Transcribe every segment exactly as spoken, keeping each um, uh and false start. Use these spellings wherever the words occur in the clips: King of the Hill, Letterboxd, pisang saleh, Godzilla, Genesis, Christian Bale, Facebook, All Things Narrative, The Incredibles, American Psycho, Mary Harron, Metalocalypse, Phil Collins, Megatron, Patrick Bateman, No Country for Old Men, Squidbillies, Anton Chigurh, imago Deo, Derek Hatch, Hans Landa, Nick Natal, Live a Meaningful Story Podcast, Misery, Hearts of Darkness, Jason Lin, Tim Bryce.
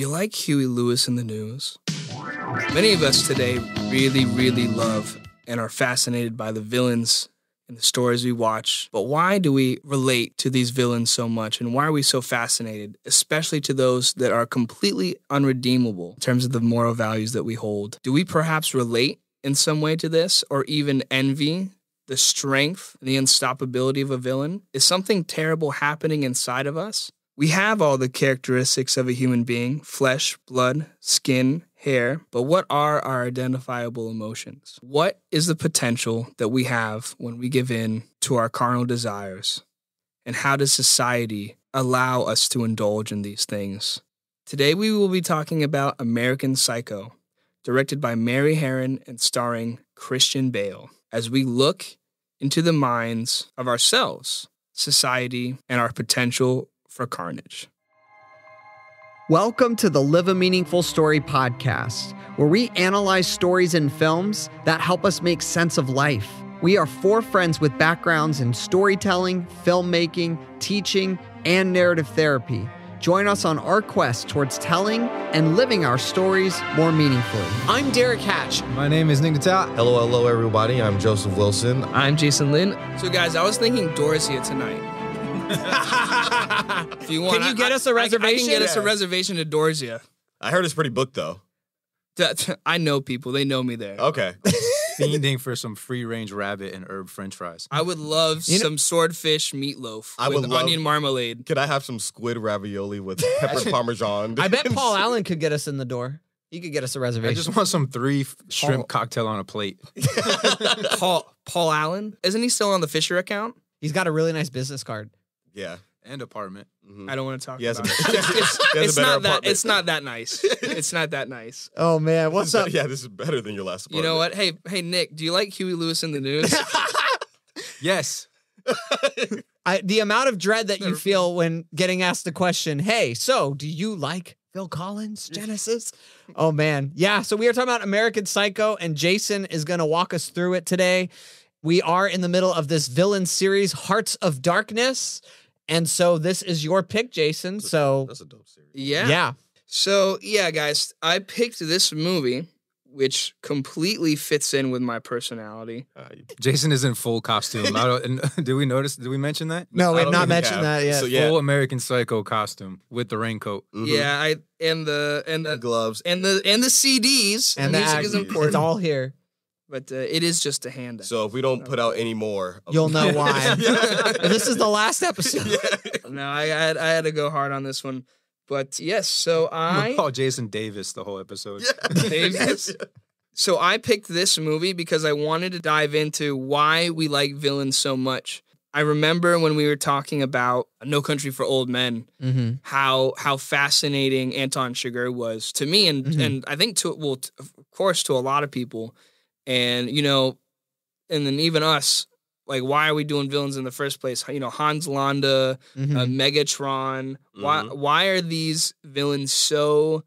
Do you like Huey Lewis and the News? Many of us today really, really love and are fascinated by the villains in the stories we watch. But why do we relate to these villains so much? And why are we so fascinated, especially to those that are completely unredeemable in terms of the moral values that we hold? Do we perhaps relate in some way to this, or even envy the strength and the unstoppability of a villain? Is something terrible happening inside of us? We have all the characteristics of a human being: flesh, blood, skin, hair. But what are our identifiable emotions? What is the potential that we have when we give in to our carnal desires? And how does society allow us to indulge in these things? Today we will be talking about American Psycho, directed by Mary Harron and starring Christian Bale, as we look into the minds of ourselves, society, and our potential for carnage. Welcome to the Live a Meaningful Story Podcast, where we analyze stories and films that help us make sense of life. We are four friends with backgrounds in storytelling, filmmaking, teaching, and narrative therapy. Join us on our quest towards telling and living our stories more meaningfully. I'm Derek Hatch. My name is Nick Natal. Hello, hello, everybody. I'm Joseph Wilson. I'm Jason Lin. So, guys, I was thinking Dorsia tonight. If you want, can you I, get I, us a reservation? I can get yeah. us a reservation to Dorsia. I heard it's pretty booked, though. I know people. They know me there. Okay. Fiending for some free-range rabbit and herb french fries. I would love you know, some swordfish meatloaf I with would love, onion marmalade. Could I have some squid ravioli with pepper parmesan? I bet Paul Allen could get us in the door. He could get us a reservation. I just want some three Paul. shrimp cocktail on a plate. Paul Paul Allen? Isn't he still on the Fisher account? He's got a really nice business card. Yeah. And apartment. Mm-hmm. I don't want to talk yes, about it. It's, it's, it's not apartment. that. It's not that nice. It's not that nice. Oh man, what's up? Yeah, this is better than your last apartment. You know what? Hey, hey, Nick, do you like Huey Lewis and the News? Yes. I, the amount of dread that you feel when getting asked the question, "Hey, so do you like Phil Collins, Genesis?" Oh man, yeah. So we are talking about American Psycho, and Jason is going to walk us through it today. We are in the middle of this villain series, Hearts of Darkness. And so this is your pick, Jason. That's so a, that's a dope series. Yeah. Yeah. So yeah, guys, I picked this movie, which completely fits in with my personality. Uh, Jason is in full costume. I don't, did we notice? Did we mention that? No, we have not mentioned that yet. So, yeah. Full American Psycho costume with the raincoat. Mm-hmm. Yeah, I and the and the, the gloves and the and the C Ds. And the music that, is important. It's all here. But uh, it is just a handout. So if we don't put out any more, you'll know why. This is the last episode. Yeah. No, I, I, had, I had to go hard on this one. But yes, so I... We'll call Jason Davis the whole episode. Yeah. Davis? Yeah. So I picked this movie because I wanted to dive into why we like villains so much. I remember when we were talking about No Country for Old Men, mm-hmm. how how fascinating Anton Chigurh was to me, and, mm-hmm. and I think, to well, of course, to a lot of people. And, you know, and then even us, like, why are we doing villains in the first place? You know, Hans Landa, mm-hmm. uh, Megatron. Mm-hmm. Why Why are these villains so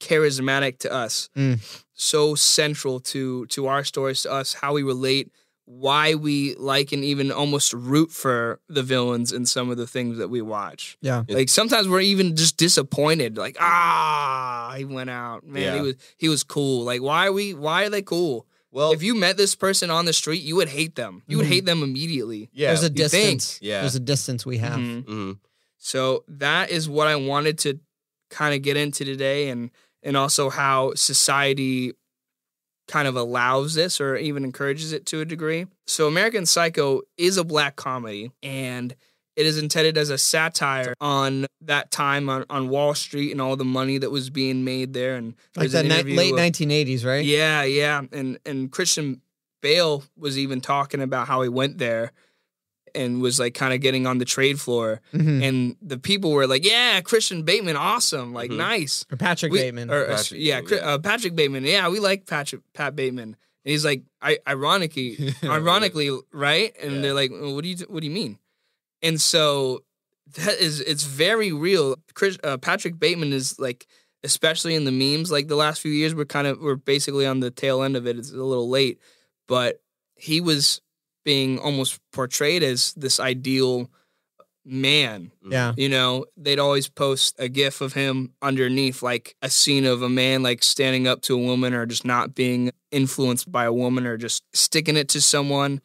charismatic to us? Mm. So central to, to our stories, to us, how we relate, why we like and even almost root for the villains in some of the things that we watch. Yeah. Like, sometimes we're even just disappointed. Like, ah, he went out. Man, yeah. he was he was cool. Like, why are we, why are they cool? Well, if you met this person on the street, you would hate them. You would hate them immediately. Yeah, there's a distance. Yeah. There's a distance we have. Mm-hmm. Mm-hmm. So that is what I wanted to kind of get into today, and and also how society kind of allows this or even encourages it to a degree. So American Psycho is a black comedy, and it is intended as a satire on that time on, on Wall Street and all the money that was being made there. And like the late nineteen eighties, right? Yeah, yeah. And and Christian Bale was even talking about how he went there and was like kind of getting on the trade floor. Mm-hmm. And the people were like, yeah, Christian Bateman, awesome. Like, mm-hmm. nice. Or Patrick we, Bateman. Or, Patrick, yeah, yeah. Uh, Patrick Bateman. Yeah, we like Patrick, Pat Bateman. And he's like, I, ironically, ironically, right? And yeah. they're like, well, what do you what do you mean? And so that is, it's very real. Chris, uh, Patrick Bateman is like, especially in the memes, like the last few years, we're kind of, we're basically on the tail end of it. It's a little late, but he was being almost portrayed as this ideal man. Yeah. You know, they'd always post a gif of him underneath, like, a scene of a man, like, standing up to a woman or just not being influenced by a woman or just sticking it to someone.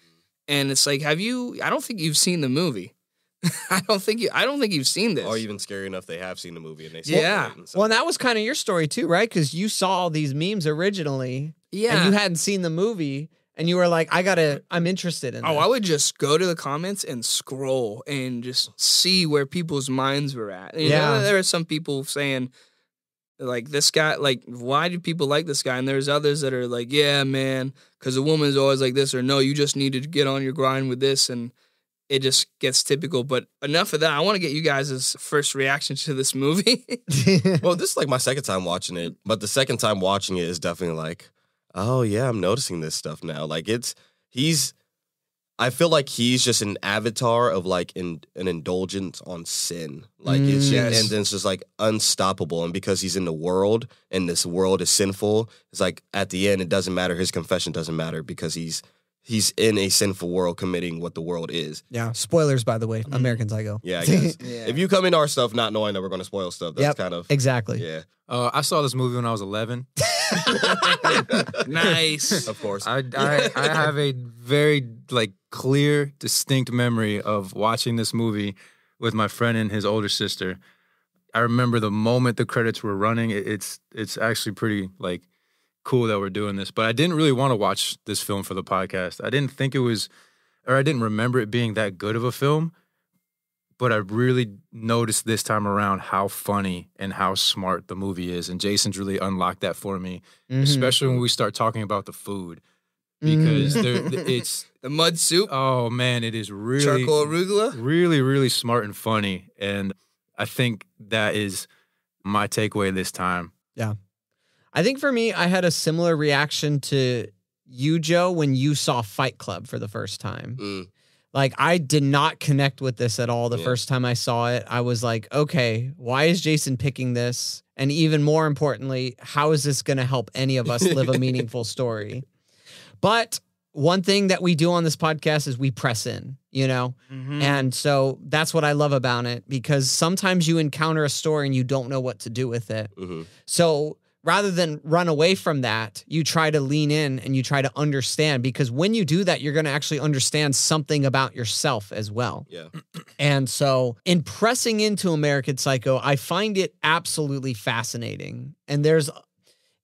And it's like, have you, I don't think you've seen the movie. I don't think you, I don't think you've seen this. Or even scary enough, they have seen the movie and they saw yeah. it. And well, and that was kind of your story too, right? Because you saw all these memes originally. Yeah. And you hadn't seen the movie. And you were like, I gotta, I'm interested in that. Oh, I would just go to the comments and scroll and just see where people's minds were at. You yeah. know, there are some people saying, like, this guy, like, why do people like this guy? And there's others that are like, yeah, man, because a woman's always like this, or no, you just need to get on your grind with this. And it just gets typical. But enough of that. I want to get you guys' first reaction to this movie. Well, this is like my second time watching it. But the second time watching it is definitely like, oh, yeah, I'm noticing this stuff now. Like, it's, he's, I feel like he's just an avatar of, like, in, an indulgence on sin. Like, mm, it's, yes. and then it's just, like, unstoppable. And because he's in the world, and this world is sinful, it's like, at the end, it doesn't matter. His confession doesn't matter because he's, he's in a sinful world committing what the world is. Yeah. Spoilers, by the way. Mm. American Psycho. Yeah, I guess. Yeah. If you come into our stuff not knowing that we're going to spoil stuff, that's yep, kind of. Exactly. Yeah. Uh, I saw this movie when I was eleven. Nice. Of course. I, I, I have a very, like, clear, distinct memory of watching this movie with my friend and his older sister. I remember the moment the credits were running. It, it's it's actually pretty, like, cool that we're doing this, but I didn't really want to watch this film for the podcast. I didn't think it was, or I didn't remember it being that good of a film, but I really noticed this time around how funny and how smart the movie is, and Jason's really unlocked that for me, mm-hmm. especially when we start talking about the food, because mm. there, it's... The mud soup. Oh, man, it is really... Charcoal arugula. Really, really smart and funny, and I think that is my takeaway this time. Yeah. I think for me, I had a similar reaction to you, Joe, when you saw Fight Club for the first time. Mm. Like, I did not connect with this at all the yeah. first time I saw it. I was like, okay, why is Jason picking this? And even more importantly, how is this going to help any of us live a meaningful story? But one thing that we do on this podcast is we press in, you know? Mm-hmm. And so that's what I love about it, because sometimes you encounter a story and you don't know what to do with it. Mm-hmm. So... rather than run away from that, you try to lean in and you try to understand, because when you do that, you're going to actually understand something about yourself as well. Yeah. And so in pressing into American Psycho, I find it absolutely fascinating. And there's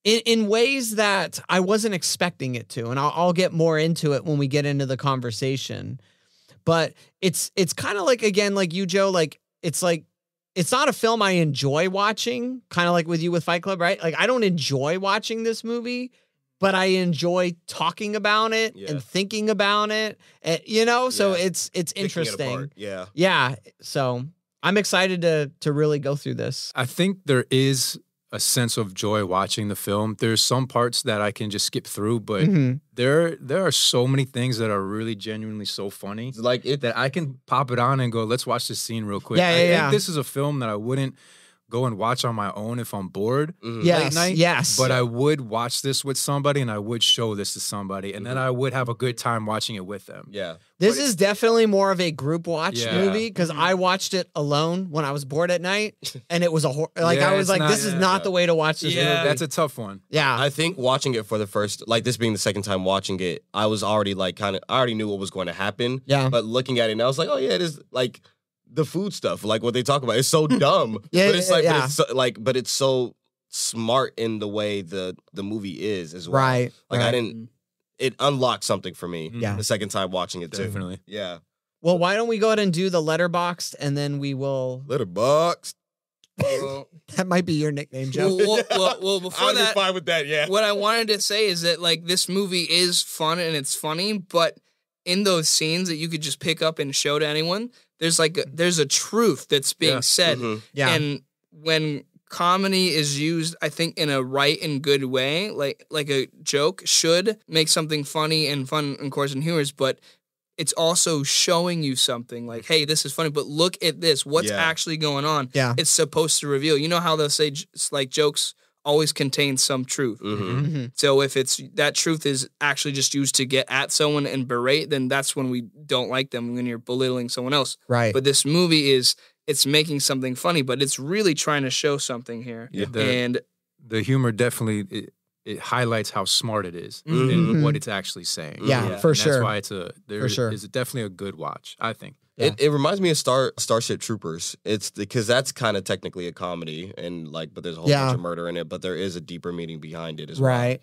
in, in ways that I wasn't expecting it to. And I'll, I'll get more into it when we get into the conversation. But it's it's kind of like, again, like you, Joe, like it's like, it's not a film I enjoy watching, kind of like with you with Fight Club, right? Like, I don't enjoy watching this movie, but I enjoy talking about it yeah. and thinking about it, and, you know? So yeah. it's it's interesting. It yeah. Yeah. So I'm excited to to really go through this. I think there is a sense of joy watching the film. There's some parts that I can just skip through, but mm-hmm. there there are so many things that are really genuinely so funny. Like it that I can pop it on and go, let's watch this scene real quick. Yeah, yeah, I yeah. think this is a film that I wouldn't go and watch on my own if I'm bored mm-hmm. yes, late night. Yes. But I would watch this with somebody, and I would show this to somebody, and mm-hmm. then I would have a good time watching it with them. Yeah. This but is definitely more of a group watch yeah. movie, because I watched it alone when I was bored at night, and it was a hor like yeah, I was like, not, this yeah, is not yeah. the way to watch this yeah, movie. That's a tough one. Yeah, I think watching it for the first, like this being the second time watching it, I was already like kind of, I already knew what was going to happen. Yeah, but looking at it, and I was like, oh yeah, it is like the food stuff, like what they talk about. It's so dumb, yeah, but it's like, yeah. but it's so, like, but it's so smart in the way the the movie is as well. Right, like right. I didn't. It unlocked something for me yeah. the second time watching it, too. Definitely. Yeah. Well, why don't we go ahead and do the Letterboxd, and then we will... Letterboxd. That might be your nickname, Joe. Well, well, well before I'll that... I'm fine with that, yeah. What I wanted to say is that, like, this movie is fun, and it's funny, but in those scenes that you could just pick up and show to anyone, there's, like, a, there's a truth that's being yeah. said. Mm-hmm. Yeah. And when... comedy is used, I think, in a right and good way. Like like a joke should make something funny and fun, of course, in humorous, but it's also showing you something. Like, hey, this is funny, but look at this. What's yeah. actually going on? Yeah. It's supposed to reveal. You know how they'll say, like, jokes always contains some truth. Mm-hmm. Mm-hmm. So if it's that truth is actually just used to get at someone and berate, then that's when we don't like them, when you're belittling someone else. Right. But this movie is, it's making something funny, but it's really trying to show something here. Yeah, the, and the humor definitely, it, it highlights how smart it is mm-hmm. and what it's actually saying. Yeah, yeah. for and sure. That's why it's a, there for sure. is definitely a good watch, I think. Yeah. It, it reminds me of Star Starship Troopers. It's because that's kind of technically a comedy, and like, but there's a whole yeah. bunch of murder in it. But there is a deeper meaning behind it as well. Right.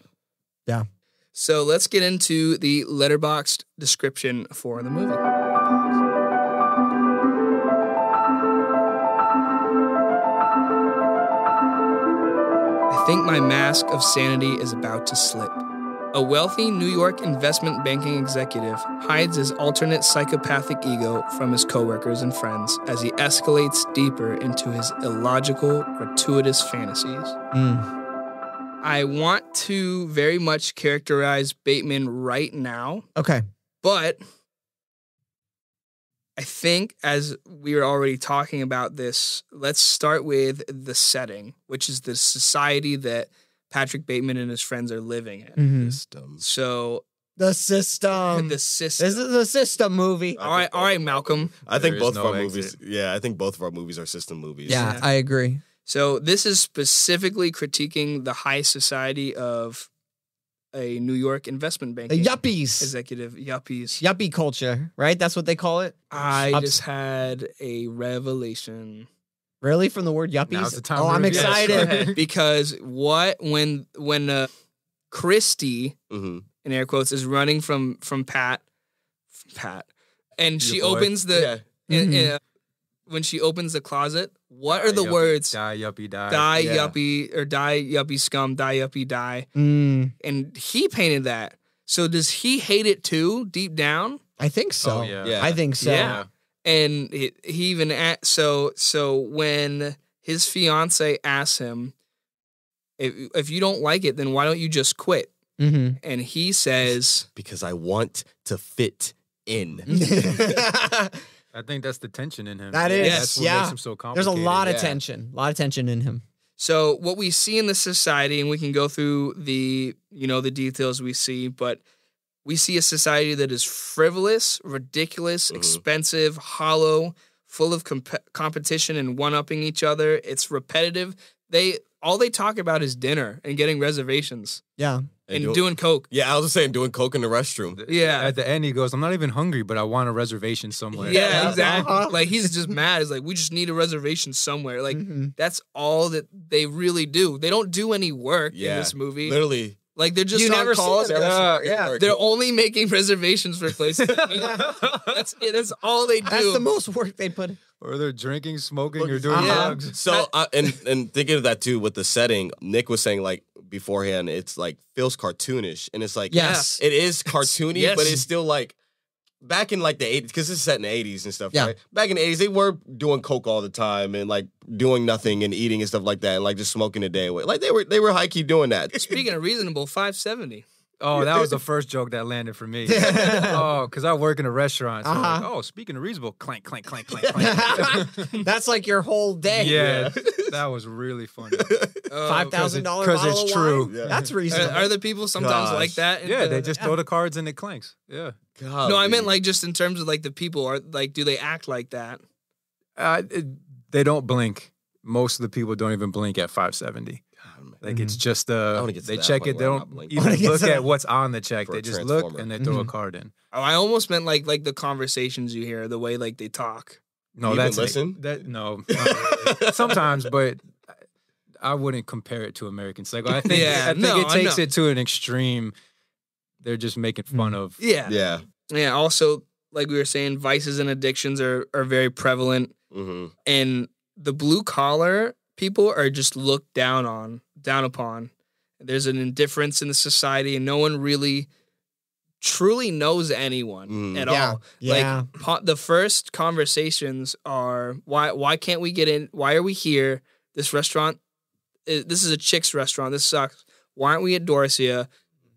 Yeah. So let's get into the Letterboxd description for the movie. I think my mask of sanity is about to slip. A wealthy New York investment banking executive hides his alternate psychopathic ego from his coworkers and friends as he escalates deeper into his illogical, gratuitous fantasies. Mm. I want to very much characterize Bateman right now. Okay. But I think, as we were already talking about this, let's start with the setting, which is the society that Patrick Bateman and his friends are living in. Mm-hmm. System. So the system. The system. This is a system movie. I all right, all right, Malcolm. I there think both no of our exit. movies. Yeah, I think both of our movies are system movies. Yeah, yeah, I agree. So this is specifically critiquing the high society of a New York investment bank. The yuppies. Executive yuppies. Yuppie culture, right? That's what they call it. I Ups. just had a revelation. Really, from the word yuppies? Now's the time oh, I'm excited because what when when uh, Christy mm-hmm. in air quotes is running from from Pat, Pat, and Your she boy. opens the yeah. in, in, uh, when she opens the closet. What are die the yuppie, words? Die yuppie die. Die yeah. yuppie or die yuppie scum. Die yuppie die. Mm. And he painted that. So does he hate it too deep down? I think so. Oh, yeah. Yeah. I think so. Yeah. And he even at, so so when his fiance asks him, if, if you don't like it, then why don't you just quit? Mm-hmm. And he says, because I want to fit in. I think that's the tension in him. That is, yes. that's what yeah. makes him so complicated. There's a lot of yeah. tension, a lot of tension in him. So what we see in the society, and we can go through the you know the details we see, but. We see a society that is frivolous, ridiculous, expensive, mm-hmm. hollow, full of comp competition and one-upping each other. It's repetitive. They all they talk about is dinner and getting reservations. Yeah, and, and do doing coke. Yeah, I was just saying doing coke in the restroom. Yeah, at the end he goes, "I'm not even hungry, but I want a reservation somewhere." Yeah, exactly. Uh-huh. Like he's just mad. It's like we just need a reservation somewhere. Like mm-hmm. that's all that they really do. They don't do any work yeah. in this movie. Literally. Like, they're just you on calls. Uh, yeah. They're only making reservations for places. That's it. That's all they do. That's the most work they put in. Or they're drinking, smoking, or doing uh-huh. drugs. So, uh, and, and thinking of that, too, with the setting, Nick was saying, like, beforehand, it's, like, feels cartoonish. And it's, like, yes, it is cartoony, yes. but it's still, like, back in, like, the eighties, because it's set in the eighties and stuff, yeah. right? Back in the eighties, they were doing coke all the time and, like, doing nothing and eating and stuff like that and, like, just smoking a day away. Like, they were they were high-key doing that. Speaking of reasonable, five seventy. Oh, that was the first joke that landed for me. Oh, because I work in a restaurant. So uh -huh. like, oh, speaking of reasonable, clank, clank, clank, clank, clank. That's, like, your whole day. Yeah, that was really funny. five thousand dollar it, bottle Because it's of true. Wine? Yeah. That's reasonable. Are, are the people sometimes Gosh. like that? Yeah, the, they just yeah. throw the cards and it clanks. Yeah. God, no, I meant like just in terms of like the people are like, do they act like that? Uh, it, they don't blink. Most of the people don't even blink at five seventy. God, like mm-hmm. it's just uh, they check it. They don't even look at what's on the check. They just look and they throw mm-hmm. a card in. Oh, I almost meant like like the conversations you hear, the way like they talk. No, you that's listen. Like, that no, sometimes, but. I wouldn't compare it to American Psycho. I think, yeah, I think no, it takes it to an extreme. They're just making fun of. Yeah. Yeah. Yeah. Also, like we were saying, vices and addictions are, are very prevalent. Mm-hmm. And the blue collar people are just looked down on, down upon. There's an indifference in the society and no one really truly knows anyone mm. at yeah. all. Yeah. Like the first conversations are why, why can't we get in? Why are we here? This restaurant, this is a chick's restaurant. This sucks. Why aren't we at Dorsia?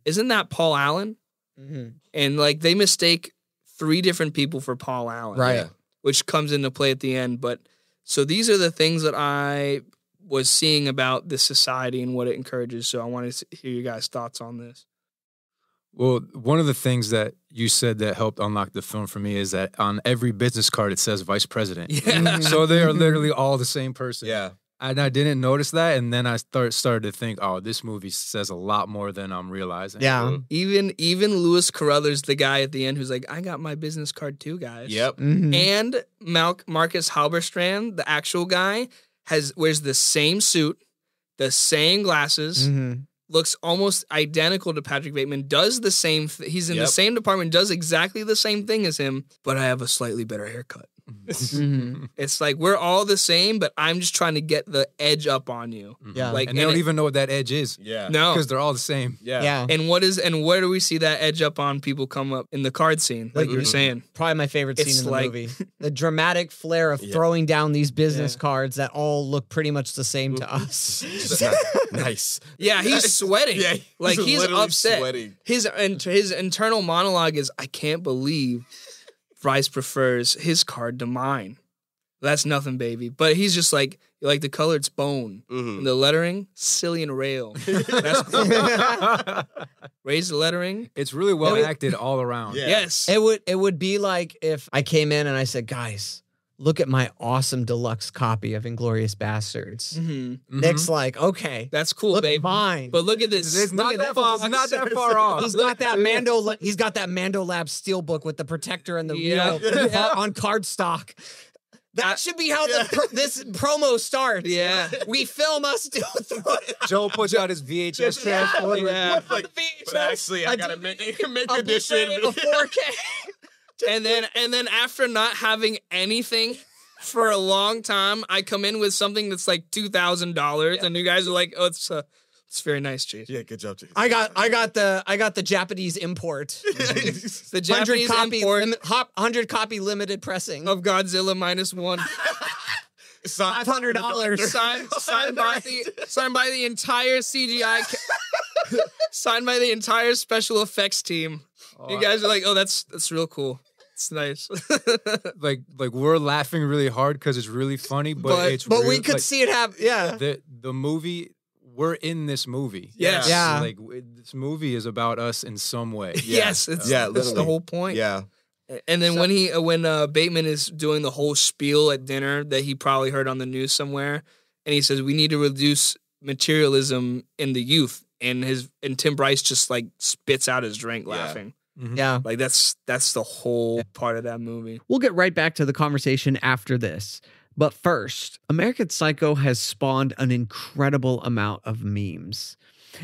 Isn't that Paul Allen? Mm-hmm. And, like, they mistake three different people for Paul Allen. Right. Which comes into play at the end. But so these are the things that I was seeing about this society and what it encourages. So I wanted to hear your guys' thoughts on this. Well, one of the things that you said that helped unlock the film for me is that on every business card, it says vice president. Yeah. So they are literally all the same person. Yeah. And I didn't notice that. And then I start, started to think, oh, this movie says a lot more than I'm realizing. Yeah. Mm-hmm. Even even Lewis Carruthers, the guy at the end who's like, I got my business card too, guys. Yep. Mm-hmm. And Mal- Marcus Halberstrand, the actual guy, has wears the same suit, the same glasses. Mm-hmm. Looks almost identical to Patrick Bateman, does the same th- he's in yep. the same department, does exactly the same thing as him, but I have a slightly better haircut. Mm-hmm. It's like, we're all the same, but I'm just trying to get the edge up on you. Mm-hmm. Yeah. Like, and they and don't it, even know what that edge is. Yeah. No. Because they're all the same. Yeah. yeah. And what is, and where do we see that edge up on people come up in the card scene, like, like you were saying? Probably my favorite it's scene in the like, movie. The dramatic flair of yeah. throwing down these business yeah. cards that all look pretty much the same to us. Nice. Yeah, he's sweating. Yeah, he's like, he's upset. Sweating. His, and his internal monologue is, I can't believe Bryce prefers his card to mine. That's nothing, baby. But he's just like, like the color, it's bone. Mm-hmm. And the lettering, silly and rail. That's cool. Raise the lettering. It's really well it acted would, all around. Yeah. Yes. It would, it would be like if I came in and I said, guys, look at my awesome deluxe copy of Inglorious Bastards. Mm-hmm. Nick's mm-hmm. like, okay. That's cool, babe. Mine. But look at this. It's not, that far, it's not that far off. He's got that Mando, he's got that Mando Lab steelbook with the protector and the, yeah. you know, yeah. on cardstock. That should be how yeah. the pro- this promo starts. Yeah. We film us doing it. Joel puts out his V H S transport. Yeah. yeah. With, like, V H S, but actually, I got to make a edition. A four K. And then, and then after not having anything for a long time, I come in with something that's like two thousand dollars, yeah. and you guys are like, "Oh, it's uh, it's very nice, Chase." Yeah, good job, Chase. I got, I got the, I got the Japanese import, the Japanese copy import, lim- hundred copy limited pressing of Godzilla minus one. Five hundred dollars signed, signed by the, signed by the entire C G I, ca- signed by the entire special effects team. Oh, you guys are like, "Oh, that's that's real cool." It's nice. Like, like we're laughing really hard because it's really funny, but, but it's but real, we could like, see it happen. Yeah, the the movie, we're in this movie. Yes, yeah. Like this movie is about us in some way. Yeah. Yes, it's, yeah, that's literally the whole point. Yeah. And then so, when he when uh, Bateman is doing the whole spiel at dinner that he probably heard on the news somewhere, and he says we need to reduce materialism in the youth, and his and Tim Bryce just like spits out his drink laughing. Yeah. Mm-hmm. Yeah. Like that's that's the whole part of that movie. We'll get right back to the conversation after this. But first, American Psycho has spawned an incredible amount of memes.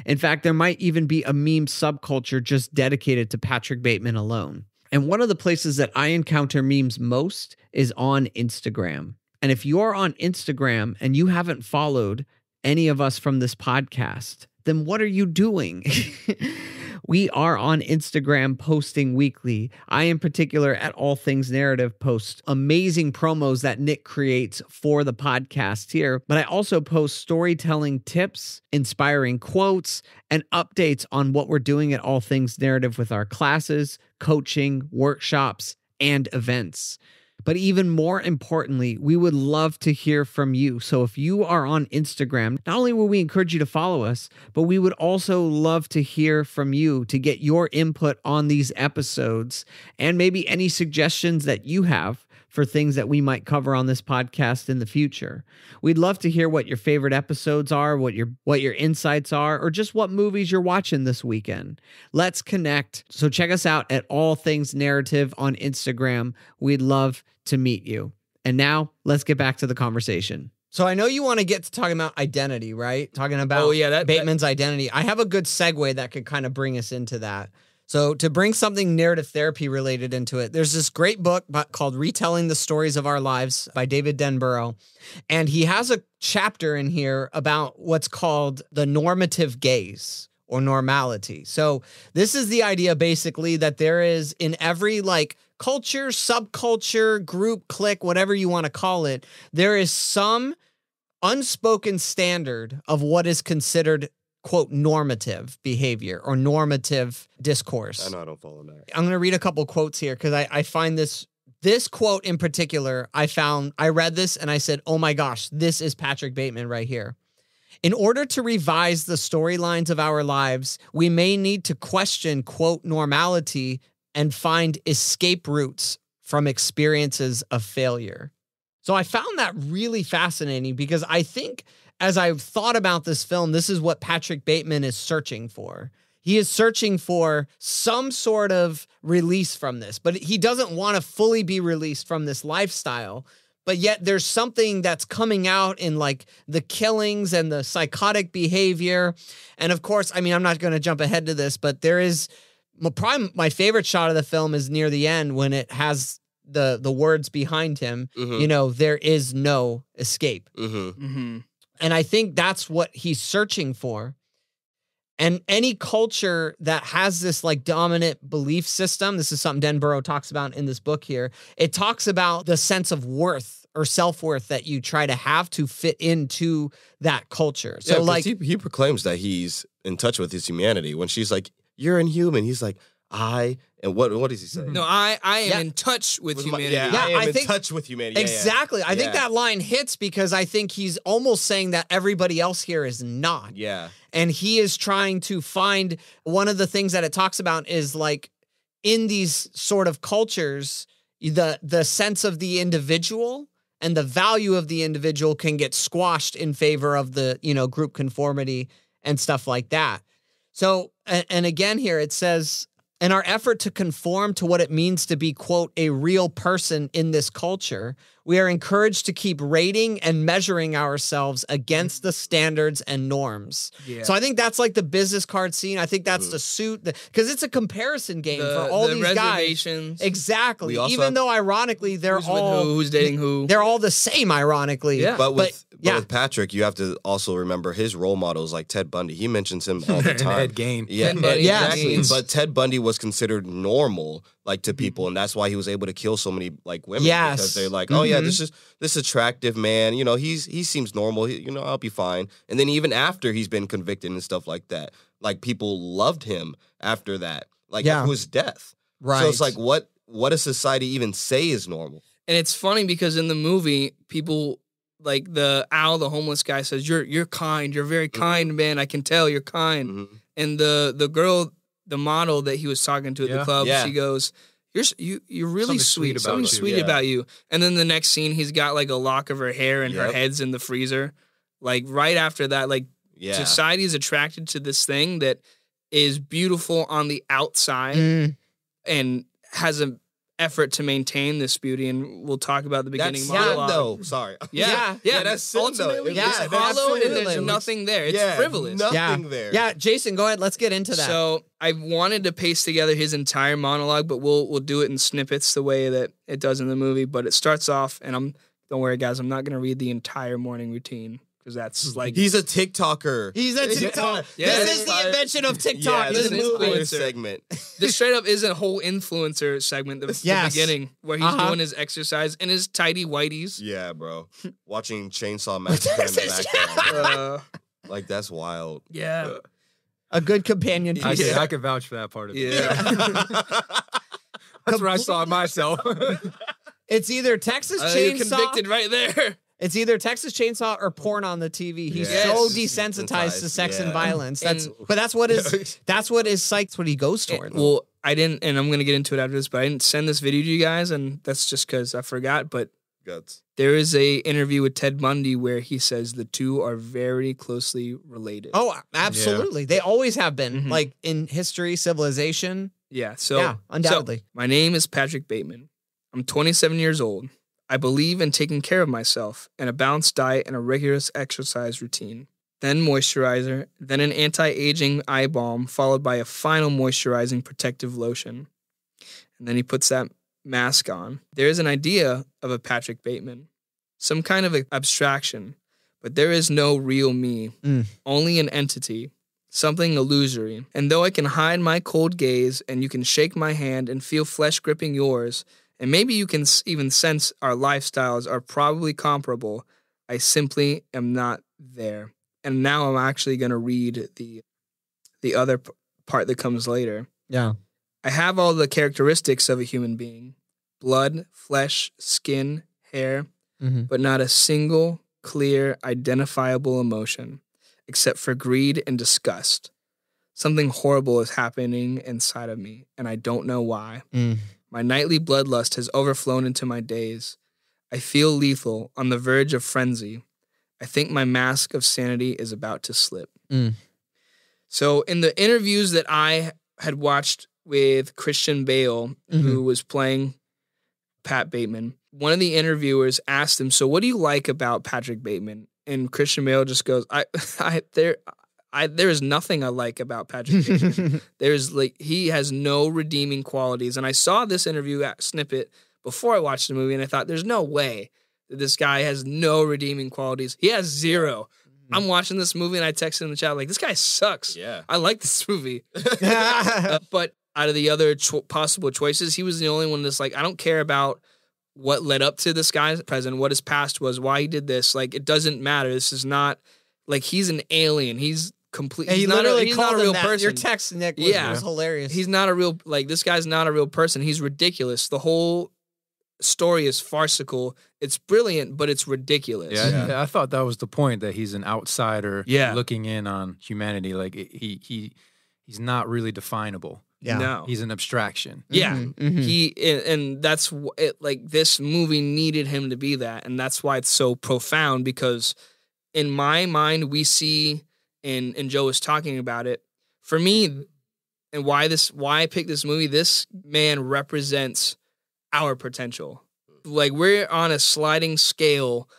In fact, there might even be a meme subculture just dedicated to Patrick Bateman alone. And one of the places that I encounter memes most is on Instagram. And if you're on Instagram and you haven't followed any of us from this podcast, then what are you doing? We are on Instagram posting weekly. I, in particular, at All Things Narrative, post amazing promos that Nick creates for the podcast here. But I also post storytelling tips, inspiring quotes, and updates on what we're doing at All Things Narrative with our classes, coaching, workshops, and events. But even more importantly, we would love to hear from you. So if you are on Instagram, not only will we encourage you to follow us, but we would also love to hear from you to get your input on these episodes and maybe any suggestions that you have for things that we might cover on this podcast in the future. We'd love to hear what your favorite episodes are, what your what your insights are, or just what movies you're watching this weekend. Let's connect. So check us out at All Things Narrative on Instagram. We'd love to meet you. And now let's get back to the conversation. So I know you want to get to talking about identity, right? Talking about oh, yeah, that, Bateman's that. identity. I have a good segue that could kind of bring us into that. So to bring something narrative therapy related into it, there's this great book called Retelling the Stories of Our Lives by David Denborough. And he has a chapter in here about what's called the normative gaze or normality. So this is the idea basically that there is in every like culture, subculture, group, clique, whatever you want to call it, there is some unspoken standard of what is considered quote, normative behavior or normative discourse. I know I don't follow that. I'm going to read a couple quotes here because I, I find this This quote in particular, I found, I read this and I said, oh my gosh, this is Patrick Bateman right here. In order to revise the storylines of our lives, we may need to question, quote, normality and find escape routes from experiences of failure. So I found that really fascinating because I think as I've thought about this film, this is what Patrick Bateman is searching for. He is searching for some sort of release from this, but he doesn't want to fully be released from this lifestyle. But yet there's something that's coming out in like the killings and the psychotic behavior. And of course, I mean, I'm not going to jump ahead to this, but there is probably my favorite shot of the film is near the end when it has the, the words behind him, mm-hmm. you know, there is no escape. Mm-hmm. Mm-hmm. And I think that's what he's searching for. And any culture that has this like dominant belief system, this is something Denborough talks about in this book here. It talks about the sense of worth or self-worth that you try to have to fit into that culture. So yeah, like he, he proclaims that he's in touch with his humanity. When she's like, you're inhuman, he's like, I, and what what does he say? No, I I am yeah. in touch with, with humanity. My, yeah, yeah, I am I in think, touch with humanity. Exactly. Yeah, yeah. I yeah. think that line hits because I think he's almost saying that everybody else here is not. Yeah. And he is trying to find, one of the things that it talks about is like in these sort of cultures, the the sense of the individual and the value of the individual can get squashed in favor of the, you know, group conformity and stuff like that. So, and, and again here it says, in our effort to conform to what it means to be, quote, a real person in this culture, we are encouraged to keep rating and measuring ourselves against the standards and norms. Yeah. So I think that's like the business card scene. I think that's Ooh. the suit, because it's a comparison game the, for all the these guys. Exactly. Even though, ironically, they're who's all who, who's dating who. They're all the same, ironically. Yeah. But with but, yeah. but with Patrick, you have to also remember his role models like Ted Bundy. He mentions him all the time. Ed Gain. Yeah. Ed, Ed, yeah. Exactly. But Ted Bundy was considered normal, like, to people, and that's why he was able to kill so many like women. Yes. Because they're like, oh mm-hmm. yeah, this is this attractive man, you know, he's he seems normal, he, you know, I'll be fine. And then even after he's been convicted and stuff like that, like people loved him after that, like yeah. after his death. Right. So it's like, what what does society even say is normal? And it's funny because in the movie, people like the Al, the homeless guy, says, "You're you're kind, you're very kind, mm-hmm. man. I can tell you're kind." Mm-hmm. And the the girl, the model that he was talking to at yeah. the club, yeah. she goes, you're you, you're really sweet, sweet, something sweet yeah. about you. And then the next scene, he's got like a lock of her hair and yep. her head's in the freezer. Like right after that, like yeah. society is attracted to this thing that is beautiful on the outside mm. and has an effort to maintain this beauty. And we'll talk about the beginning that's monologue. Sad, though. Sorry. Yeah. Yeah. yeah. yeah that's sin, ultimately, though. It's yeah, hollow and there's nothing there. It's yeah, frivolous. Nothing yeah. there. Yeah. Jason, go ahead. Let's get into that. So, I wanted to paste together his entire monologue, but we'll we'll do it in snippets the way that it does in the movie. But it starts off, and I'm don't worry, guys, I'm not gonna read the entire morning routine because that's like he's a TikToker. He's a TikToker. Yeah. Yeah. This is the invention of TikTok. Yeah, this, this influencer segment. This straight up is a whole influencer segment. The, yes. the beginning where he's uh-huh. doing his exercise and his tidy whities. Yeah, bro. Watching Chainsaw Massacre in the background. uh, like that's wild. Yeah. Uh, A good companion piece. I can, I can vouch for that part of it. Yeah. That's where I saw myself. It's either Texas Chainsaw. Uh, you're convicted right there. It's either Texas Chainsaw or porn on the T V. He's yes. so desensitized to sex yeah. and violence. That's and, but that's what is that's what is Sykes what he goes toward. And, well, I didn't, and I'm gonna get into it after this, but I didn't send this video to you guys, and that's just because I forgot. But Guts. There is a interview with Ted Bundy where he says the two are very closely related. Oh, absolutely. Yeah. They always have been. Mm-hmm. Like in history, civilization. Yeah. So yeah, undoubtedly. So, my name is Patrick Bateman. I'm twenty-seven years old. I believe in taking care of myself and a balanced diet and a rigorous exercise routine. Then moisturizer, then an anti-aging eye balm, followed by a final moisturizing protective lotion. And then he puts that mask on. There is an idea of a Patrick Bateman, some kind of abstraction, but there is no real me, mm. only an entity, something illusory. And though I can hide my cold gaze and you can shake my hand and feel flesh gripping yours, and maybe you can even sense our lifestyles are probably comparable, I simply am not there. And now I'm actually going to read the the other p- part that comes later. Yeah. I have all the characteristics of a human being. blood, flesh, skin, hair, mm-hmm. but not a single clear, identifiable emotion, except for greed and disgust. Something horrible is happening inside of me, and I don't know why. Mm. My nightly bloodlust has overflown into my days. I feel lethal, on the verge of frenzy. I think my mask of sanity is about to slip. Mm. So in the interviews that I had watched with Christian Bale, mm-hmm. who was playing Pat Bateman, one of the interviewers asked him, so what do you like about Patrick Bateman? And Christian Bale just goes, I, I there I there is nothing I like about Patrick Bateman. There's like he has no redeeming qualities. And I saw this interview snippet before I watched the movie, and I thought, there's no way that this guy has no redeeming qualities. He has zero. I'm watching this movie, and I texted in the chat, like, this guy sucks. Yeah. I like this movie. uh, but out of the other cho- possible choices, he was the only one that's like, I don't care about what led up to this guy's present, what his past was, why he did this. Like, it doesn't matter. This is not, like, he's an alien. He's completely, he's, he literally not, a, he's called not a real that. person. Your text, Nick, was, yeah. was hilarious. He's not a real, like, this guy's not a real person. He's ridiculous. The whole story is farcical. It's brilliant, but it's ridiculous. Yeah, yeah. I thought that was the point, that he's an outsider yeah. looking in on humanity. Like, he he he's not really definable. Yeah, no. He's an abstraction. Yeah, mm-hmm. Mm-hmm. he and, and that's it. Like, this movie needed him to be that, and that's why it's so profound. Because in my mind, we see, and and Joe was talking about it. For me, and why this, why I picked this movie, this man represents our potential. Like, we're on a sliding scale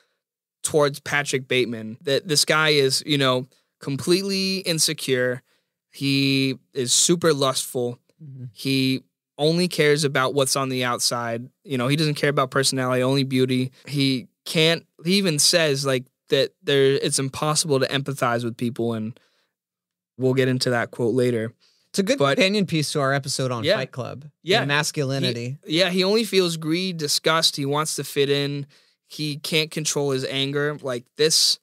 towards Patrick Bateman. That this guy is, you know, completely insecure. He is super lustful. Mm-hmm. He only cares about what's on the outside. You know, he doesn't care about personality, only beauty. He can't, he even says, like, that there, it's impossible to empathize with people, and we'll get into that quote later. It's a good but, companion piece to our episode on yeah, Fight Club. Yeah. Masculinity. He, yeah, he only feels greed, disgust. He wants to fit in. He can't control his anger. Like, this,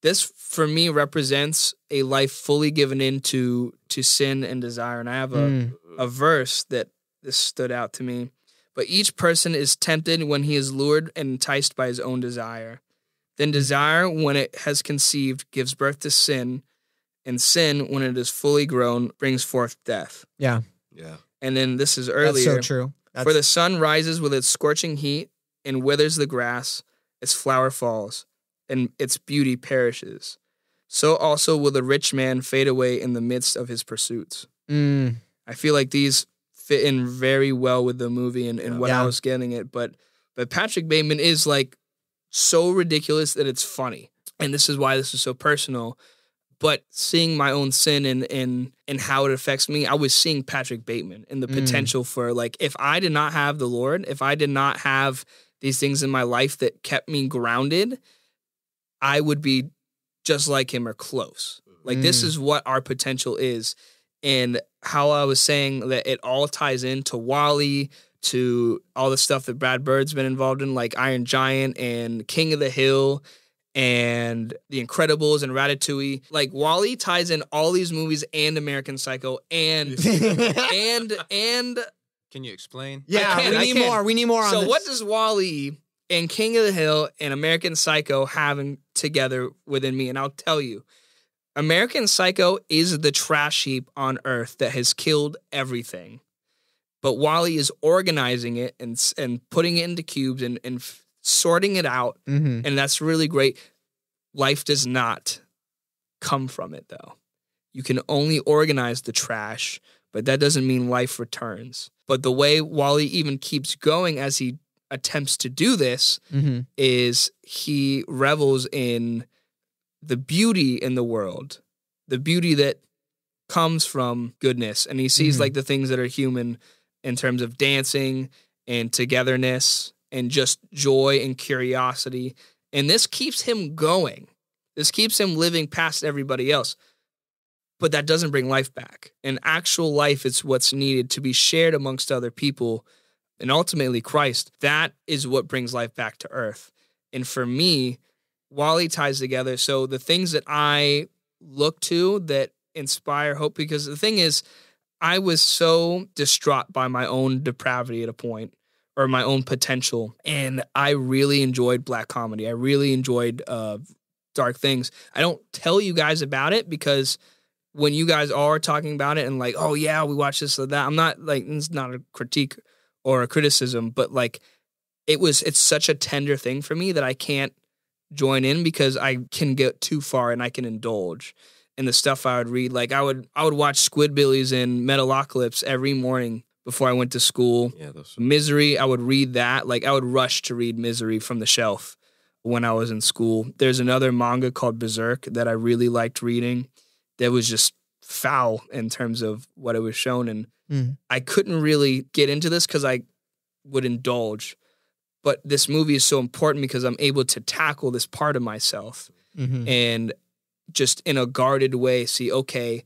this for me represents a life fully given into to sin and desire. And I have a, mm. a verse that this stood out to me. But each person is tempted when he is lured and enticed by his own desire. Then desire, when it has conceived, gives birth to sin. And sin, when it is fully grown, brings forth death. Yeah. Yeah. And then this is earlier. That's so true. That's... For the sun rises with its scorching heat and withers the grass, its flower falls, and its beauty perishes. So also will the rich man fade away in the midst of his pursuits. Mm. I feel like these fit in very well with the movie and, and what yeah. I was getting at. But, but Patrick Bateman is, like, so ridiculous that it's funny. And this is why this is so personal. But seeing my own sin and, and and how it affects me, I was seeing Patrick Bateman and the mm. potential for, like, if I did not have the Lord, if I did not have these things in my life that kept me grounded, I would be just like him or close. Like, mm. this is what our potential is. And how I was saying that it all ties into WALL-E, to all the stuff that Brad Bird's been involved in, like Iron Giant and King of the Hill, and The Incredibles and Ratatouille. Like, WALL-E ties in all these movies and American Psycho and and and. Can you explain? Yeah, can, we need more. We need more. So on this. What does WALL-E and King of the Hill and American Psycho have in, together within me? And I'll tell you, American Psycho is the trash heap on Earth that has killed everything, but WALL-E is organizing it and and putting it into cubes and and. sorting it out, mm-hmm. and that's really great. Life does not come from it, though. You can only organize the trash, but that doesn't mean life returns. But the way WALL-E even keeps going as he attempts to do this mm-hmm. is he revels in the beauty in the world, the beauty that comes from goodness, and he sees mm-hmm. like the things that are human in terms of dancing and togetherness and just joy and curiosity. And this keeps him going. This keeps him living past everybody else. But that doesn't bring life back. And actual life is what's needed to be shared amongst other people. And ultimately, Christ, that is what brings life back to earth. And for me, WALL-E ties together. So the things that I look to that inspire hope, because the thing is, I was so distraught by my own depravity at a point. or my own potential. And I really enjoyed black comedy. I really enjoyed uh, Dark Things. I don't tell you guys about it because when you guys are talking about it and like, oh yeah, we watched this or that, I'm not like, it's not a critique or a criticism, but like it was, it's such a tender thing for me that I can't join in because I can get too far and I can indulge in the stuff I would read. Like I would, I would watch Squidbillies and Metalocalypse every morning before I went to school. Yeah, those... Misery, I would read that. Like I would rush to read Misery from the shelf when I was in school. There's another manga called Berserk that I really liked reading that was just foul in terms of what it was shown. And mm. I couldn't really get into this because I would indulge. But this movie is so important because I'm able to tackle this part of myself mm-hmm. and just in a guarded way see, okay,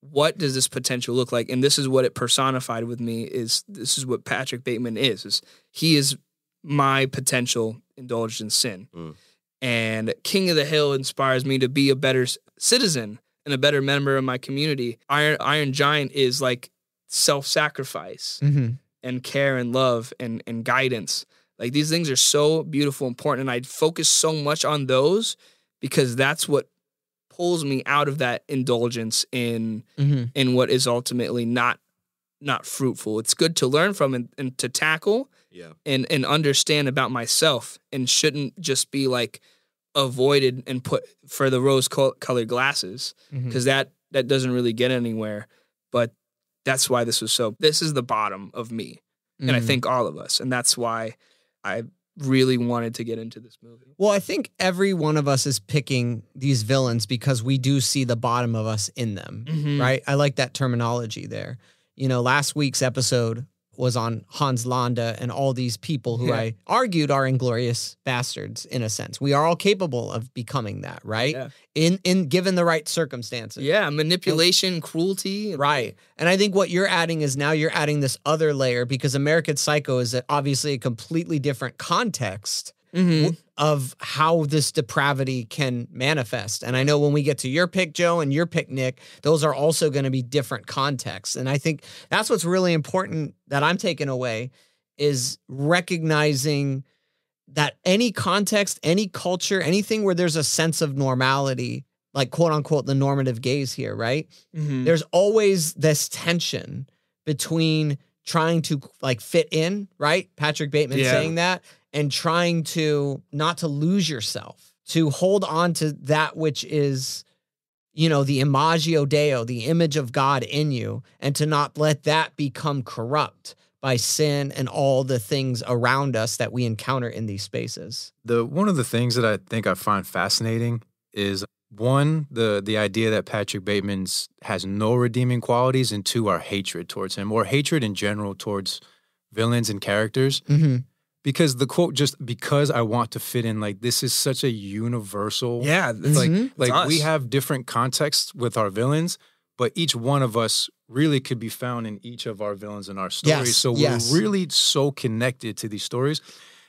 what does this potential look like? And this is what it personified with me, is this is what Patrick Bateman is. is he is my potential indulged in sin. Mm. And King of the Hill inspires me to be a better citizen and a better member of my community. Iron, Iron Giant is like self-sacrifice mm-hmm. and care and love and, and guidance. Like these things are so beautiful, important, and I focus so much on those because that's what pulls me out of that indulgence in mm-hmm. in what is ultimately not not fruitful. It's good to learn from and, and to tackle yeah. and, and understand about myself, and shouldn't just be like avoided and put for the rose-colored glasses because mm-hmm. that, that doesn't really get anywhere. But that's why this was so – this is the bottom of me, mm-hmm. and I think all of us, and that's why – I really wanted to get into this movie. Well, I think every one of us is picking these villains because we do see the bottom of us in them, mm-hmm. right? I like that terminology there. You know, last week's episode was on Hans Landa and all these people who yeah. I argued are inglorious bastards in a sense. We are all capable of becoming that, right? Yeah. In in given the right circumstances. Yeah, manipulation, and, cruelty. Right. And I think what you're adding is now you're adding this other layer because American Psycho is obviously a completely different context mm-hmm. of how this depravity can manifest. And I know when we get to your pick, Joe, and your pick, Nick, those are also going to be different contexts. And I think that's what's really important that I'm taking away is recognizing that any context, any culture, anything where there's a sense of normality, like quote unquote, the normative gaze here, right? Mm-hmm. There's always this tension between trying to like fit in, right? Patrick Bateman yeah. saying that, and trying to not to lose yourself, to hold on to that which is, you know, the imago Deo, the image of God in you, and to not let that become corrupt by sin and all the things around us that we encounter in these spaces. The one of the things that I think I find fascinating is one, the the idea that Patrick Bateman has no redeeming qualities, and two, our hatred towards him, or hatred in general towards villains and characters. Mm-hmm. Because the quote, just because I want to fit in, like this is such a universal. Yeah. It's mm-hmm. like, like it's we have different contexts with our villains, but each one of us really could be found in each of our villains in our stories. Yes. So we're yes. really so connected to these stories.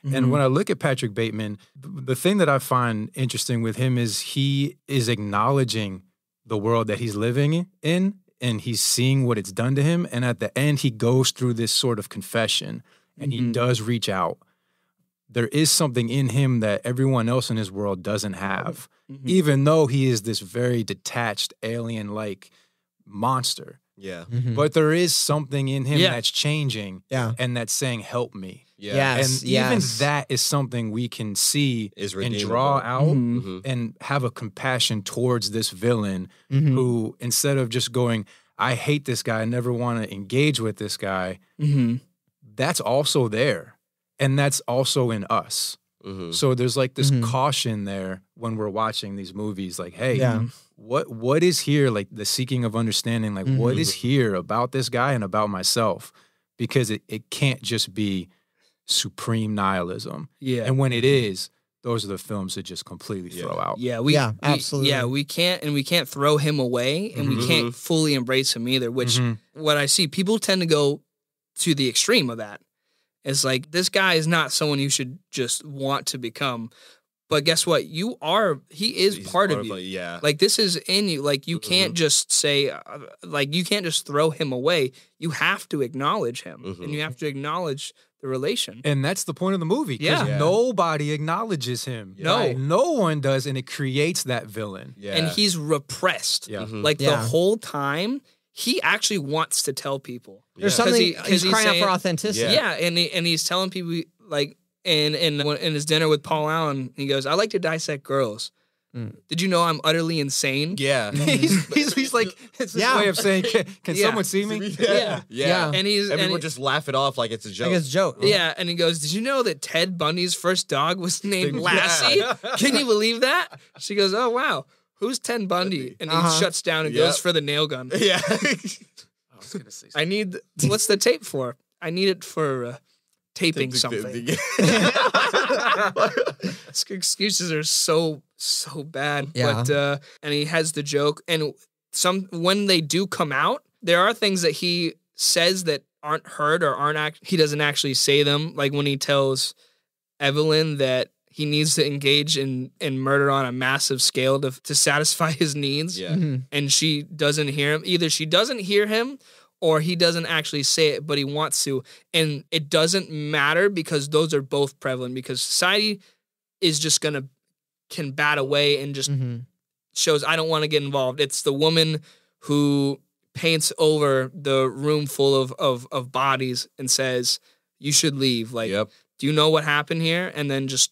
Mm-hmm. And when I look at Patrick Bateman, the thing that I find interesting with him is he is acknowledging the world that he's living in, and he's seeing what it's done to him. And at the end, he goes through this sort of confession. And he mm-hmm. does reach out. There is something in him that everyone else in his world doesn't have, mm-hmm. even though he is this very detached, alien-like monster. Yeah. Mm-hmm. But there is something in him yeah. that's changing yeah. and that's saying, help me. Yeah. Yes, and yes. even that is something we can see is and draw out mm-hmm. and have a compassion towards this villain mm-hmm. who, instead of just going, I hate this guy, I never want to engage with this guy, mm-hmm. that's also there, and that's also in us. Mm-hmm. So there's like this mm-hmm. caution there when we're watching these movies, like, hey, yeah. what what is here, like the seeking of understanding, like mm-hmm. what is here about this guy and about myself? Because it, it can't just be supreme nihilism. Yeah. And when it is, those are the films that just completely yeah. throw out. Yeah, we, yeah, we, absolutely. Yeah, we can't, and we can't throw him away, and mm-hmm. we can't fully embrace him either, which mm-hmm. what I see, people tend to go to the extreme of that. It's like, this guy is not someone you should just want to become, But guess what? You are, he is part, part of you. Like, yeah. Like, this is in you. Like, you can't mm-hmm. just say, uh, like, you can't just throw him away. You have to acknowledge him. Mm-hmm. And you have to acknowledge the relation. And that's the point of the movie. Yeah. yeah. Nobody acknowledges him. Yeah. No. Right. No one does, and it creates that villain. Yeah. And he's repressed. Yeah. Mm-hmm. Like, yeah. the whole time, he actually wants to tell people. There's yeah. something, he, he's, he's crying saying, out for authenticity. Yeah, yeah. And, he, and he's telling people, like, And in, in his dinner with Paul Allen, he goes, I like to dissect girls. Mm. Did you know I'm utterly insane? Yeah. he's, he's, he's like, it's his yeah. way of saying, can, can yeah. someone see me? Yeah. yeah. yeah. And he's, Everyone and he, just laugh it off like it's a joke. Like it's a joke. Yeah. And he goes, did you know that Ted Bundy's first dog was named Lassie? Yeah. Can you believe that? She goes, oh, wow. Who's Ted Bundy? And uh-huh. he shuts down and yep. goes for the nail gun. Yeah. I was going to say something. I need, what's the tape for? I need it for... Uh, Taping something. Excuses are so so bad. Yeah. But uh, and he has the joke, and some when they do come out, there are things that he says that aren't heard or aren't act. He doesn't actually say them. Like when he tells Evelyn that he needs to engage in in murder on a massive scale to to satisfy his needs. Yeah. Mm-hmm. And she doesn't hear him. Either she doesn't hear him, or he doesn't actually say it, but he wants to. And it doesn't matter because those are both prevalent, because society is just going to, can bat away and just mm-hmm. shows, I don't want to get involved. It's the woman who paints over the room full of, of, of bodies and says, you should leave. Like, yep. do you know what happened here? And then just,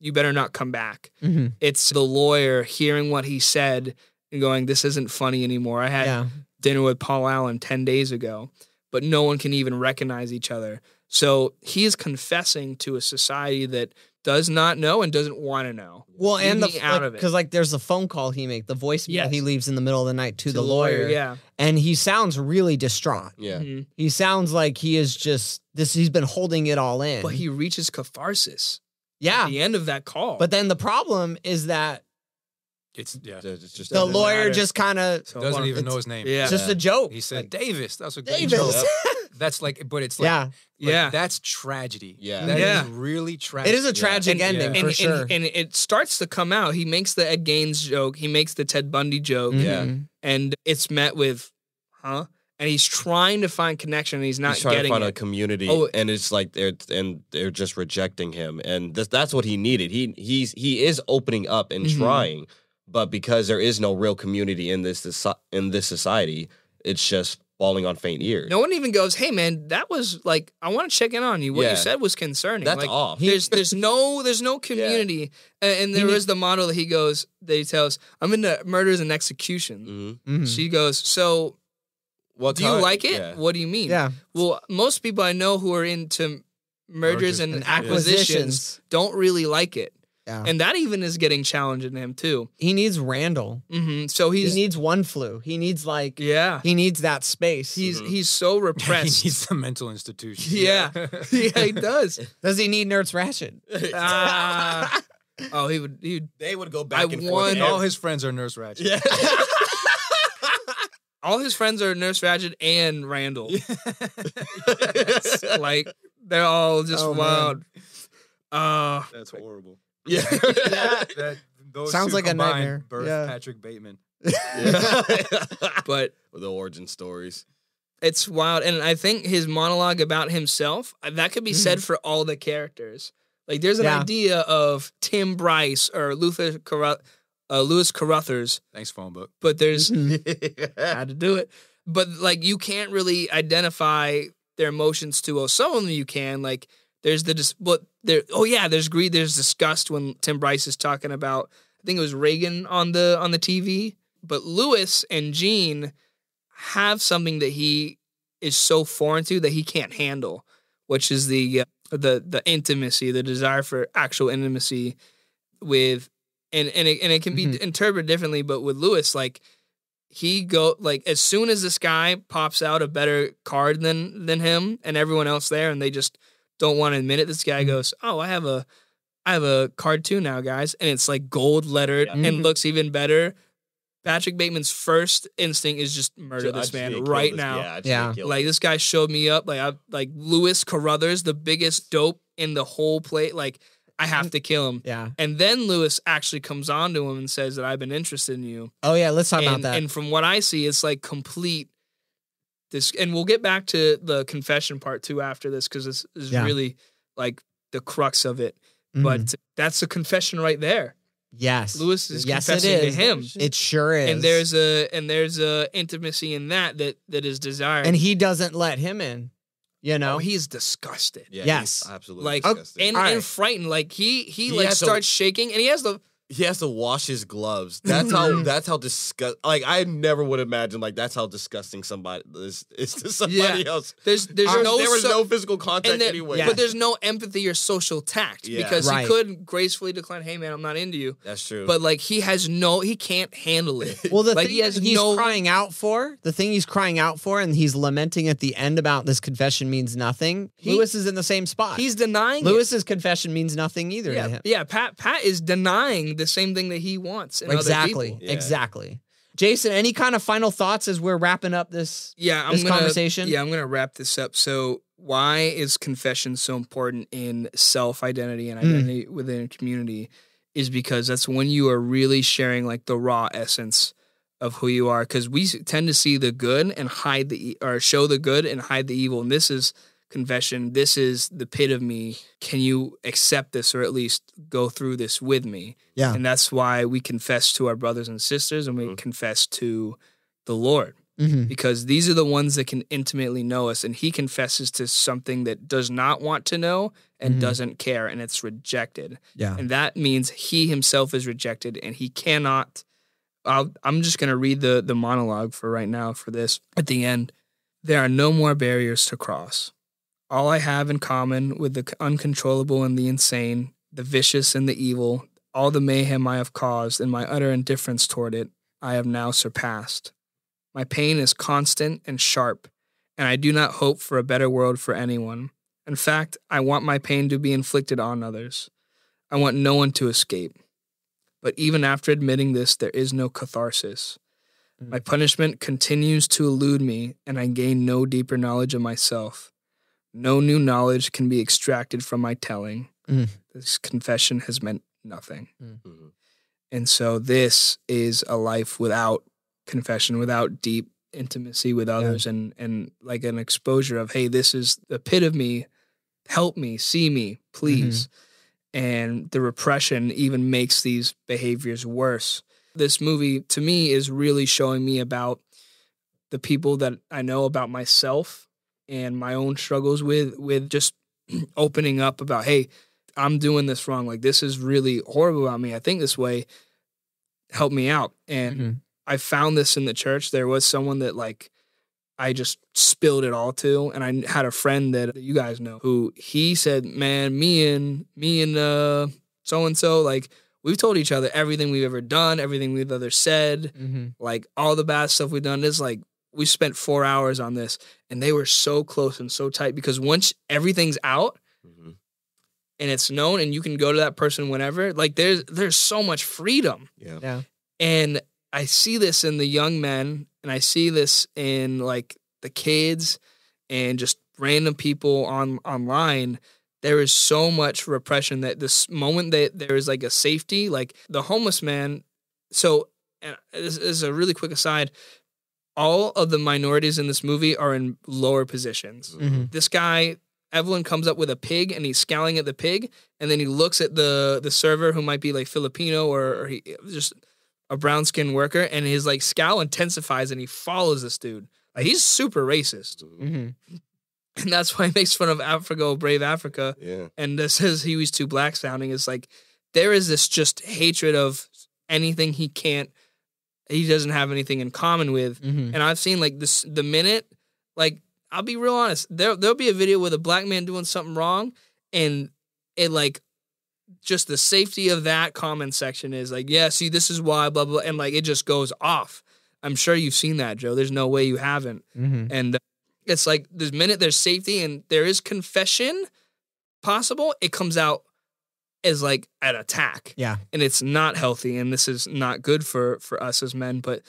you better not come back. Mm-hmm. It's the lawyer hearing what he said and going, this isn't funny anymore. I had... Yeah. dinner with Paul Allen ten days ago, but no one can even recognize each other. So he is confessing to a society that does not know and doesn't want to know. Well, and the out like, of it. Cause like there's the phone call he makes, the voicemail yes. he leaves in the middle of the night to, to the, the lawyer, lawyer. Yeah. And he sounds really distraught. Yeah. Mm-hmm. He sounds like he is just this. He's been holding it all in, but he reaches catharsis. Yeah. At the end of that call. But then the problem is that It's yeah. It's just the lawyer matter. just kind of so doesn't even know his name. Yeah. It's just yeah. a joke. He said like, Davis. That's a great Davis. joke. That's like, but it's like, yeah, like, yeah. That's tragedy. Yeah, that yeah. is really tragic. It is a tragic yeah. ending yeah. for and, sure. And, and it starts to come out. He makes the Ed Gaines joke. He makes the Ted Bundy joke. Yeah, mm-hmm. and it's met with, huh? And he's trying to find connection, and he's not he's trying getting to find it. a community, oh, and it's like they're and they're just rejecting him, and this, that's what he needed. He he's he is opening up and mm-hmm. trying. But because there is no real community in this in this society, it's just falling on faint ears. No one even goes, "Hey, man, that was like I want to check in on you. What yeah. you said was concerning. That's like, off. There's there's no there's no community." Yeah. And, and there is the model that he goes, that he tells, "I'm into murders and execution." Mm-hmm. Mm-hmm. She goes, "So, what do kind? you like it? Yeah. What do you mean?" Yeah. Well, most people I know who are into mergers and, and acquisitions yeah. don't really like it. Yeah. And that even is getting challenging to him, too. He needs Randall. Mm-hmm. So he's, He needs one flu. He needs, like... Yeah. He needs that space. He's mm-hmm. he's so repressed. He needs the mental institution. Yeah. yeah, he does. Does he need Nurse Ratchet? Uh, oh, he would... He would they would go back I and forth. And all his friends are Nurse Ratchet. Yeah. All his friends are Nurse Ratchet and Randall. yes. Like, they're all just oh, wild. Uh, That's horrible. Yeah, that, that, those sounds like a nightmare. Birth yeah. Patrick Bateman, yeah. but the origin stories. It's wild, and I think his monologue about himself that could be mm-hmm. said for all the characters. Like, there's an yeah. idea of Tim Bryce or Luther Carruth- uh, Lewis Carruthers. Thanks, phone book. But there's how to do it. But like, you can't really identify their emotions to. Oh, some of them you can like. There's the dis- but there. Oh yeah, there's greed. There's disgust when Tim Bryce is talking about. I think it was Reagan on the on the T V. But Lewis and Gene have something that he is so foreign to that he can't handle, which is the uh, the the intimacy, the desire for actual intimacy with, and and it, and it can be mm-hmm. interpreted differently. But with Lewis, like he go like as soon as this guy pops out a better card than than him and everyone else there, and they just. Don't want to admit it. This guy goes, "Oh, I have a, I have a card too now, guys," and it's like gold lettered yeah. and mm-hmm. looks even better. Patrick Bateman's first instinct is just murder so this man right this, now. Yeah, yeah. like this guy showed me up. Like I, like Lewis Carruthers, the biggest dope in the whole plate. Like I have to kill him. Yeah. And then Lewis actually comes on to him and says that I've been interested in you. Oh, yeah. Let's talk and, about that. And from what I see, it's like complete this. And we'll get back to the confession part too after this, because this is yeah. really like the crux of it. Mm-hmm. But that's a confession right there. Yes. Lewis is yes, confessing it is. to him. It sure is. And there's a and there's a intimacy in that that that is desired. And he doesn't let him in. You know, oh, he's disgusted. Yeah, yes, he's absolutely. Like disgusted. and, right. and frightened. Like he he, he like starts to, shaking, and he has the he has to wash his gloves. That's how that's how disgust. Like I never would imagine. Like that's how disgusting somebody is, is to somebody yeah. else. There's there's Our, no there was so, no physical contact there, anyway. Yeah. But there's no empathy or social tact yeah. because right. he could gracefully decline. Hey man, I'm not into you. That's true. But like he has no. He can't handle it. Well, the like, thing he has he's no, crying out for the thing he's crying out for, and he's lamenting at the end about this confession means nothing. He, Lewis is in the same spot. He's denying. Lewis's it. confession means nothing either. Yeah, to him. yeah. Pat Pat is denying the same thing that he wants. In exactly. Other yeah. Exactly. Jason, any kind of final thoughts as we're wrapping up this, yeah, I'm this gonna, conversation? Yeah, I'm going to wrap this up. So why is confession so important in self-identity and identity mm. within a community is because that's when you are really sharing like the raw essence of who you are. Because we tend to see the good and hide the, or show the good and hide the evil. And this is confession. This is the pit of me. Can you accept this, or at least go through this with me? Yeah. And that's why we confess to our brothers and sisters, and we mm-hmm. confess to the Lord, mm-hmm. because these are the ones that can intimately know us. And he confesses to something that does not want to know and mm-hmm. doesn't care, and it's rejected. Yeah. And that means he himself is rejected, and he cannot. I'll, I'm just going to read the, the monologue for right now for this. At the end, there are no more barriers to cross. All I have in common with the uncontrollable and the insane, the vicious and the evil, all the mayhem I have caused and my utter indifference toward it, I have now surpassed. My pain is constant and sharp, and I do not hope for a better world for anyone. In fact, I want my pain to be inflicted on others. I want no one to escape. But even after admitting this, there is no catharsis. My punishment continues to elude me, and I gain no deeper knowledge of myself. No new knowledge can be extracted from my telling. Mm. This confession has meant nothing. Mm. And so this is a life without confession, without deep intimacy with others, yeah. and, and like an exposure of, hey, this is the pit of me. Help me, see me, please. Mm-hmm. And the repression even makes these behaviors worse. This movie, to me, is really showing me about the people that I know, about myself, and my own struggles with with just opening up about, hey, I'm doing this wrong. Like, this is really horrible about me. I think this way. Help me out. And mm-hmm. I found this in the church. There was someone that, like, I just spilled it all to. And I had a friend that you guys know who he said, man, me and me and uh, so-and-so, like, we've told each other everything we've ever done, everything we've ever said, mm-hmm. like, all the bad stuff we've done. It's like, we spent four hours on this, and they were so close and so tight, because once everything's out mm-hmm. and it's known, and you can go to that person whenever, like there's, there's so much freedom. Yeah. yeah. And I see this in the young men, and I see this in like the kids and just random people on online. There is so much repression that this moment that there is like a safety, like the homeless man. So, and this is a really quick aside. All of the minorities in this movie are in lower positions. Mm-hmm. This guy, Evelyn, comes up with a pig, and he's scowling at the pig, and then he looks at the the server, who might be like Filipino or, or he, just a brown skinned worker, and his like scowl intensifies, and he follows this dude. Like, he's super racist, mm-hmm. and that's why he makes fun of Africa, Brave Africa, yeah. and this says he was too black sounding. It's like there is this just hatred of anything he can't. He doesn't have anything in common with. Mm-hmm. And I've seen, like, this, the minute, like, I'll be real honest, there, there'll be a video with a black man doing something wrong, and it, like, just the safety of that comment section is, like, yeah, see, this is why, blah, blah, and, like, it just goes off. I'm sure you've seen that, Joe. There's no way you haven't. Mm-hmm. And it's, like, this minute there's safety and there is confession possible, it comes out is like an attack. Yeah. And it's not healthy, and this is not good for, for us as men. But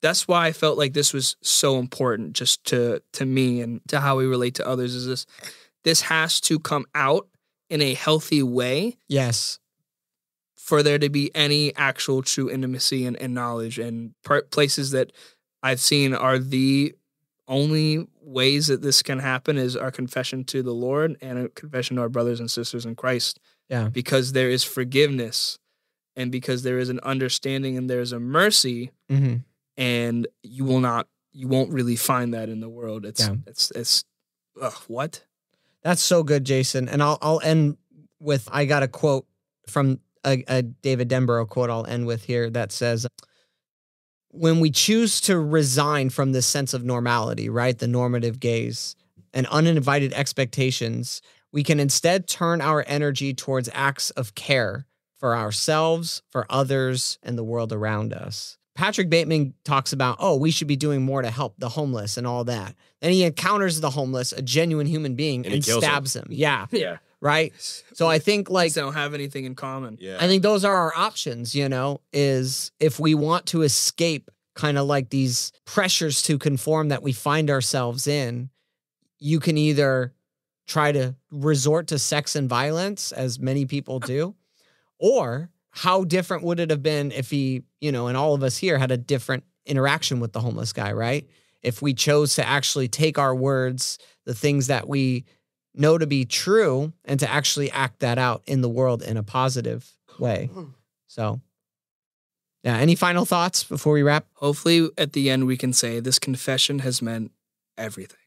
that's why I felt like this was so important, just to, to me and to how we relate to others, is this, this has to come out in a healthy way. Yes. For there to be any actual true intimacy and, and knowledge, and per- places that I've seen are the only ways that this can happen is our confession to the Lord and a confession to our brothers and sisters in Christ. Yeah. Because there is forgiveness, and because there is an understanding, and there's a mercy, mm-hmm. and you will not, you won't really find that in the world. It's, yeah. it's, it's, ugh, what? That's so good, Jason. And I'll, I'll end with, I got a quote from a, a David Denborough quote I'll end with here that says, when we choose to resign from this sense of normality, right, the normative gaze and uninvited expectations, we can instead turn our energy towards acts of care for ourselves, for others, and the world around us. Patrick Bateman talks about, oh, we should be doing more to help the homeless and all that. Then he encounters the homeless, a genuine human being, and, and stabs him. him. Yeah. Yeah. Right? So I think, like, they don't have anything in common. Yeah. I think those are our options, you know, is if we want to escape kind of like these pressures to conform that we find ourselves in, you can either try to resort to sex and violence, as many people do, or how different would it have been if he, you know, and all of us here had a different interaction with the homeless guy, right? If we chose to actually take our words, the things that we know to be true, and to actually act that out in the world in a positive way. So, yeah, any final thoughts before we wrap? Hopefully at the end we can say this confession has meant everything.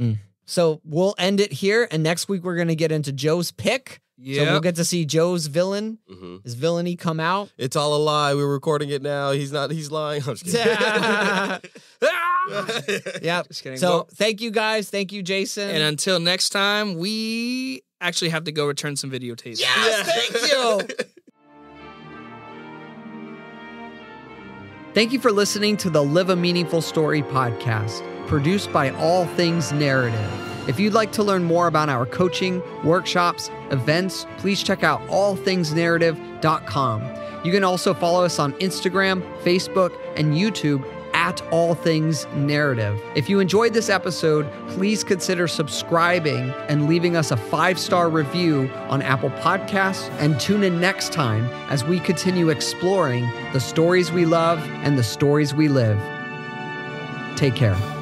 Mm. So we'll end it here, and next week we're going to get into Joe's pick. Yep. So we'll get to see Joe's villain, mm-hmm. his villainy come out. It's all a lie. We're recording it now. He's not. He's lying. I'm just kidding. Yep. Just kidding. So well, thank you guys. Thank you, Jason. And until next time, we actually have to go return some videotapes. Yes, yeah. Thank you. Thank you for listening to the Live a Meaningful Story podcast, produced by All Things Narrative. If you'd like to learn more about our coaching, workshops, events, please check out all things narrative dot com. You can also follow us on Instagram, Facebook, and YouTube at All Things Narrative. If you enjoyed this episode, please consider subscribing and leaving us a five-star review on Apple Podcasts, and tune in next time as we continue exploring the stories we love and the stories we live. Take care.